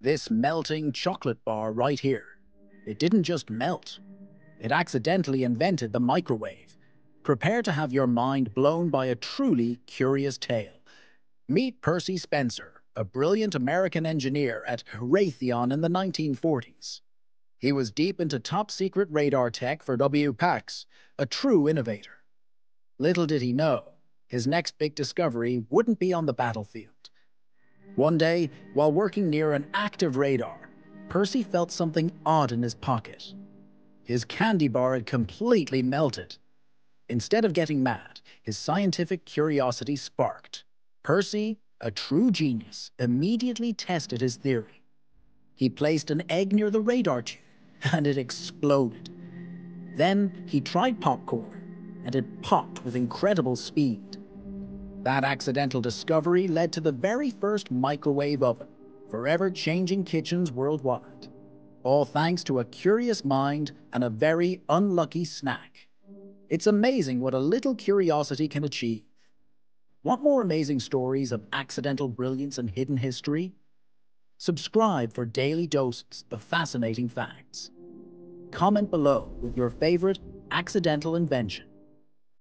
This melting chocolate bar right here, it didn't just melt. It accidentally invented the microwave. Prepare to have your mind blown by a truly curious tale. Meet Percy Spencer, a brilliant American engineer at Raytheon in the 1940s. He was deep into top-secret radar tech for WPAE, a true innovator. Little did he know, his next big discovery wouldn't be on the battlefield. One day, while working near an active radar, Percy felt something odd in his pocket. His candy bar had completely melted. Instead of getting mad, his scientific curiosity sparked. Percy, a true genius, immediately tested his theory. He placed an egg near the radar tube, and it exploded. Then he tried popcorn, and it popped with incredible speed. That accidental discovery led to the very first microwave oven, forever changing kitchens worldwide. All thanks to a curious mind and a very unlucky snack. It's amazing what a little curiosity can achieve. Want more amazing stories of accidental brilliance and hidden history? Subscribe for daily doses of fascinating facts. Comment below with your favorite accidental invention.